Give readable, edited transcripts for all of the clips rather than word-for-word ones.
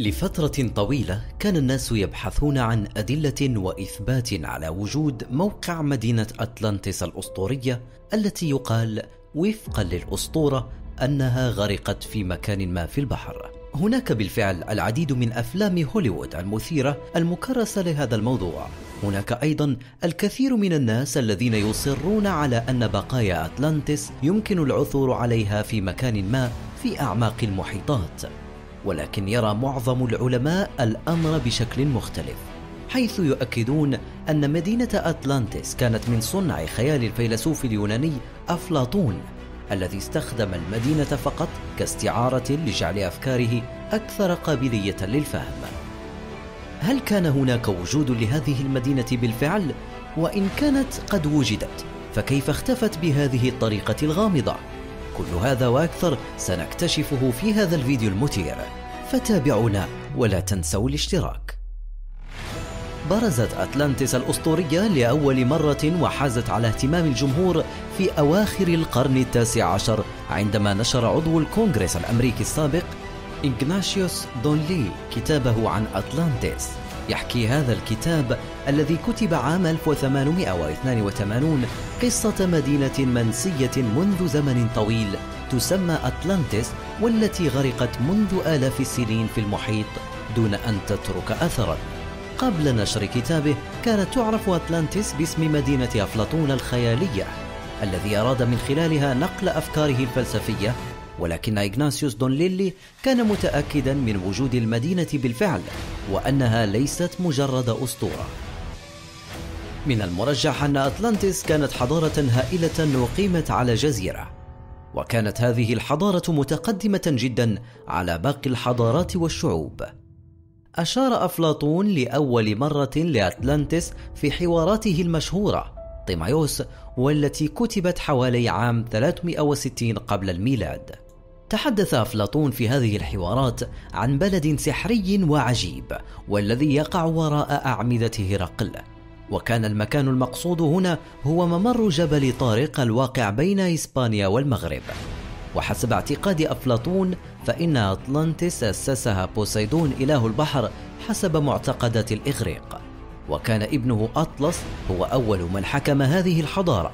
لفترة طويلة كان الناس يبحثون عن أدلة وإثبات على وجود موقع مدينة أتلانتس الأسطورية التي يقال وفقا للأسطورة أنها غرقت في مكان ما في البحر. هناك بالفعل العديد من أفلام هوليوود المثيرة المكرسة لهذا الموضوع. هناك أيضا الكثير من الناس الذين يصرون على أن بقايا أتلانتس يمكن العثور عليها في مكان ما في أعماق المحيطات، ولكن يرى معظم العلماء الأمر بشكل مختلف، حيث يؤكدون أن مدينة أتلانتس كانت من صنع خيال الفيلسوف اليوناني أفلاطون، الذي استخدم المدينة فقط كاستعارة لجعل أفكاره أكثر قابلية للفهم. هل كان هناك وجود لهذه المدينة بالفعل؟ وإن كانت قد وجدت، فكيف اختفت بهذه الطريقة الغامضة؟ كل هذا وأكثر سنكتشفه في هذا الفيديو المثير، فتابعونا ولا تنسوا الاشتراك. برزت أتلانتس الأسطورية لأول مرة وحازت على اهتمام الجمهور في أواخر القرن التاسع عشر، عندما نشر عضو الكونغرس الأمريكي السابق إغناشيوس دونلي كتابه عن أتلانتس. يحكي هذا الكتاب الذي كتب عام 1882 قصة مدينة منسية منذ زمن طويل تسمى أتلانتس، والتي غرقت منذ آلاف السنين في المحيط دون أن تترك أثرا. قبل نشر كتابه كانت تعرف أتلانتس باسم مدينة أفلاطون الخيالية، الذي أراد من خلالها نقل أفكاره الفلسفية، ولكن إغناسيوس دونليلي كان متأكدا من وجود المدينة بالفعل وأنها ليست مجرد أسطورة. من المرجح أن أتلانتس كانت حضارة هائلة أقيمت على جزيرة، وكانت هذه الحضارة متقدمة جدا على باقي الحضارات والشعوب. أشار أفلاطون لأول مرة لأتلانتس في حواراته المشهورة طيمايوس، والتي كتبت حوالي عام 360 قبل الميلاد. تحدث أفلاطون في هذه الحوارات عن بلد سحري وعجيب والذي يقع وراء أعمدة هرقل، وكان المكان المقصود هنا هو ممر جبل طارق الواقع بين إسبانيا والمغرب. وحسب اعتقاد أفلاطون فإن أتلانتس أسسها بوسيدون إله البحر حسب معتقدات الإغريق، وكان ابنه أطلس هو أول من حكم هذه الحضارة.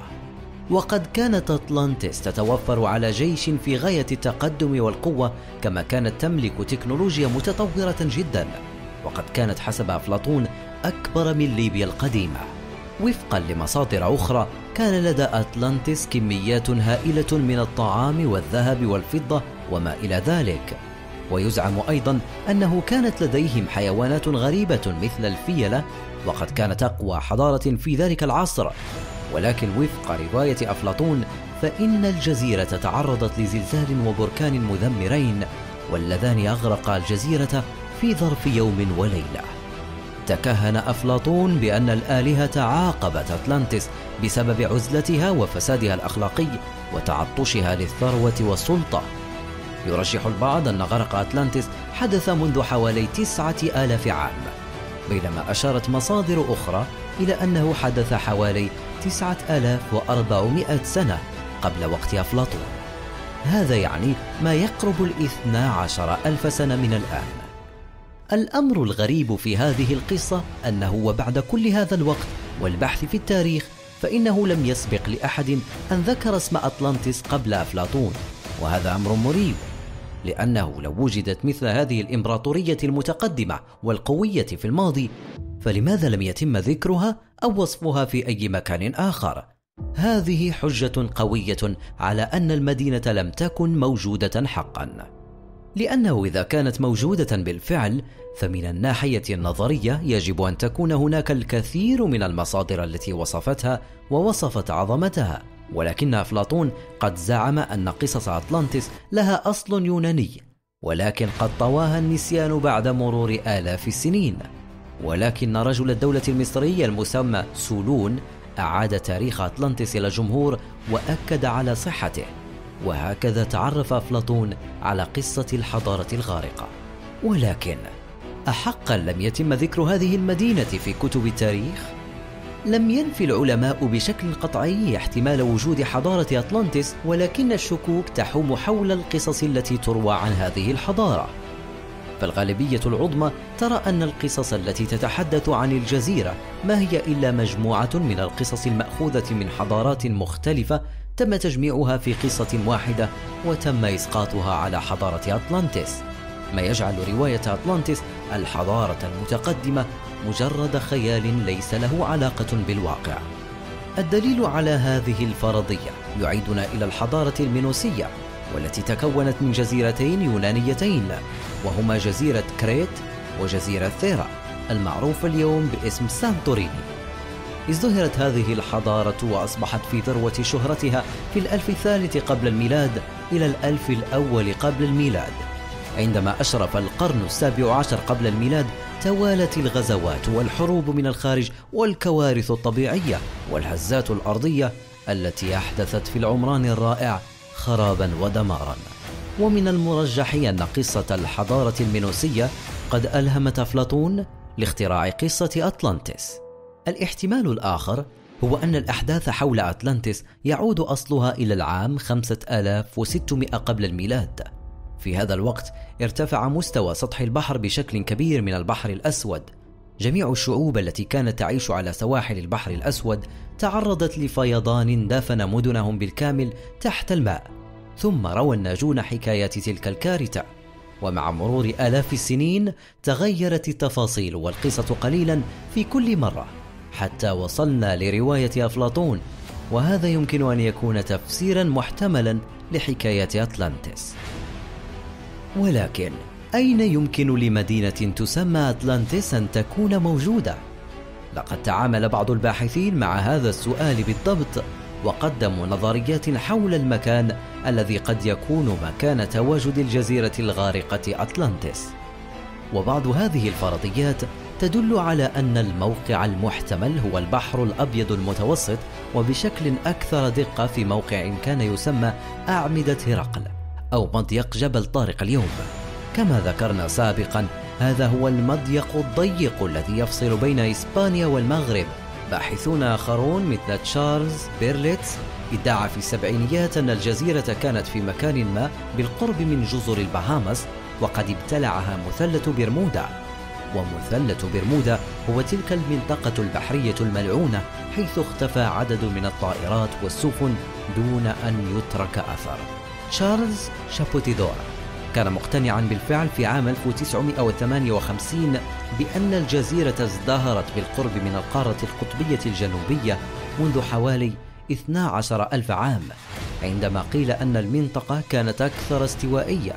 وقد كانت أتلانتس تتوفر على جيش في غاية التقدم والقوة، كما كانت تملك تكنولوجيا متطورة جدا، وقد كانت حسب أفلاطون أكبر من ليبيا القديمة. وفقا لمصادر أخرى كان لدى أتلانتس كميات هائلة من الطعام والذهب والفضة وما إلى ذلك. ويزعم أيضا أنه كانت لديهم حيوانات غريبة مثل الفيلة، وقد كانت أقوى حضارة في ذلك العصر. ولكن وفق رواية أفلاطون فإن الجزيرة تعرضت لزلزال وبركان مدمرين، واللذان أغرقا الجزيرة في ظرف يوم وليلة. تكهن أفلاطون بأن الآلهة عاقبت أتلانتس بسبب عزلتها وفسادها الأخلاقي وتعطشها للثروة والسلطة. يرجح البعض أن غرق أتلانتس حدث منذ حوالي 9000 عام، بينما أشارت مصادر أخرى إلى أنه حدث حوالي 9400 سنة قبل وقت أفلاطون. هذا يعني ما يقرب 12,000 سنة من الآن. الأمر الغريب في هذه القصة أنه وبعد كل هذا الوقت والبحث في التاريخ فإنه لم يسبق لأحد أن ذكر اسم أتلانتس قبل أفلاطون، وهذا أمر مريب، لأنه لو وجدت مثل هذه الإمبراطورية المتقدمة والقوية في الماضي فلماذا لم يتم ذكرها أو وصفها في أي مكان آخر؟ هذه حجة قوية على أن المدينة لم تكن موجودة حقا، لأنه إذا كانت موجودة بالفعل فمن الناحية النظرية يجب أن تكون هناك الكثير من المصادر التي وصفتها ووصفت عظمتها. ولكن أفلاطون قد زعم أن قصص أتلانتس لها أصل يوناني، ولكن قد طواها النسيان بعد مرور آلاف السنين. ولكن رجل الدولة المصري المسمى سولون أعاد تاريخ أتلانتس إلى الجمهور وأكد على صحته، وهكذا تعرف أفلاطون على قصة الحضارة الغارقة. ولكن أحقا لم يتم ذكر هذه المدينة في كتب التاريخ؟ لم ينفي العلماء بشكل قطعي احتمال وجود حضارة أتلانتس، ولكن الشكوك تحوم حول القصص التي تروى عن هذه الحضارة. فالغالبية العظمى ترى أن القصص التي تتحدث عن الجزيرة ما هي إلا مجموعة من القصص المأخوذة من حضارات مختلفة تم تجميعها في قصة واحدة وتم إسقاطها على حضارة أطلانتس، ما يجعل رواية أطلانتس الحضارة المتقدمة مجرد خيال ليس له علاقة بالواقع. الدليل على هذه الفرضية يعيدنا إلى الحضارة المينوسية، والتي تكونت من جزيرتين يونانيتين وهما جزيرة كريت وجزيرة ثيرا المعروفة اليوم باسم سانتوريني. ازدهرت هذه الحضارة وأصبحت في ذروة شهرتها في الألف الثالث قبل الميلاد إلى الألف الأول قبل الميلاد. عندما أشرف القرن السابع عشر قبل الميلاد توالت الغزوات والحروب من الخارج والكوارث الطبيعية والهزات الأرضية التي أحدثت في العمران الرائع خرابا ودمارا. ومن المرجح أن قصة الحضارة المينوسية قد ألهمت أفلاطون لاختراع قصة أطلانتس. الاحتمال الآخر هو أن الأحداث حول أطلانتس يعود أصلها إلى العام 5600 قبل الميلاد. في هذا الوقت ارتفع مستوى سطح البحر بشكل كبير من البحر الأسود. جميع الشعوب التي كانت تعيش على سواحل البحر الأسود تعرضت لفيضان دفن مدنهم بالكامل تحت الماء، ثم روى الناجون حكاية تلك الكارثة. ومع مرور آلاف السنين تغيرت التفاصيل والقصة قليلا في كل مرة حتى وصلنا لرواية أفلاطون، وهذا يمكن أن يكون تفسيرا محتملا لحكاية أطلانتس. ولكن أين يمكن لمدينة تسمى أطلانتس أن تكون موجودة؟ لقد تعامل بعض الباحثين مع هذا السؤال بالضبط، وقدموا نظريات حول المكان الذي قد يكون مكان تواجد الجزيرة الغارقة أطلانتس. وبعض هذه الفرضيات تدل على أن الموقع المحتمل هو البحر الأبيض المتوسط، وبشكل أكثر دقة في موقع كان يسمى أعمدة هرقل أو مضيق جبل طارق اليوم. كما ذكرنا سابقا، هذا هو المضيق الضيق الذي يفصل بين إسبانيا والمغرب. باحثون آخرون مثل تشارلز بيرليتس ادعى في السبعينيات أن الجزيرة كانت في مكان ما بالقرب من جزر البهامس، وقد ابتلعها مثلث برمودا. ومثلث برمودا هو تلك المنطقة البحرية الملعونة حيث اختفى عدد من الطائرات والسفن دون أن يترك أثر. تشارلز شابوتيدور كان مقتنعا بالفعل في عام 1958 بأن الجزيرة ازدهرت بالقرب من القارة القطبية الجنوبية منذ حوالي 12 ألف عام، عندما قيل أن المنطقة كانت أكثر استوائية.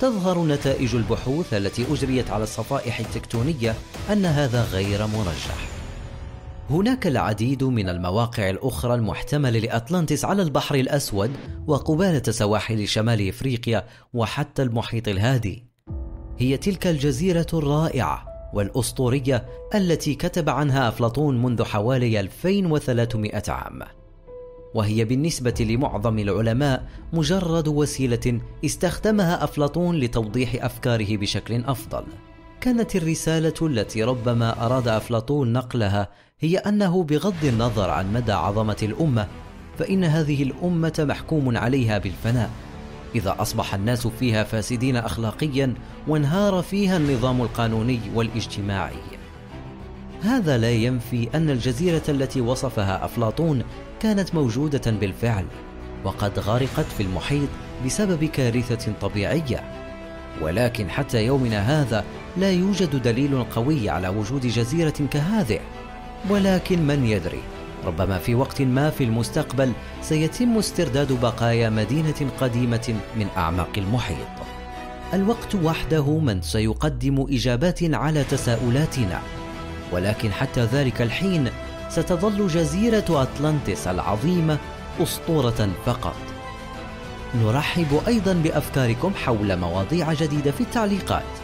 تظهر نتائج البحوث التي أجريت على الصفائح التكتونية أن هذا غير مرجح. هناك العديد من المواقع الأخرى المحتملة لأطلانتس على البحر الأسود وقبالة سواحل شمال إفريقيا وحتى المحيط الهادي. هي تلك الجزيرة الرائعة والأسطورية التي كتب عنها أفلاطون منذ حوالي 2300 عام، وهي بالنسبة لمعظم العلماء مجرد وسيلة استخدمها أفلاطون لتوضيح أفكاره بشكل أفضل. كانت الرسالة التي ربما أراد أفلاطون نقلها هي أنه بغض النظر عن مدى عظمة الأمة، فإن هذه الأمة محكوم عليها بالفناء إذا أصبح الناس فيها فاسدين أخلاقيا وانهار فيها النظام القانوني والاجتماعي. هذا لا ينفي أن الجزيرة التي وصفها أفلاطون كانت موجودة بالفعل، وقد غرقت في المحيط بسبب كارثة طبيعية. ولكن حتى يومنا هذا لا يوجد دليل قوي على وجود جزيرة كهذه. ولكن من يدري، ربما في وقت ما في المستقبل سيتم استرداد بقايا مدينة قديمة من أعماق المحيط. الوقت وحده من سيقدم إجابات على تساؤلاتنا، ولكن حتى ذلك الحين ستظل جزيرة أطلانتس العظيمة أسطورة فقط. نرحب أيضا بأفكاركم حول مواضيع جديدة في التعليقات.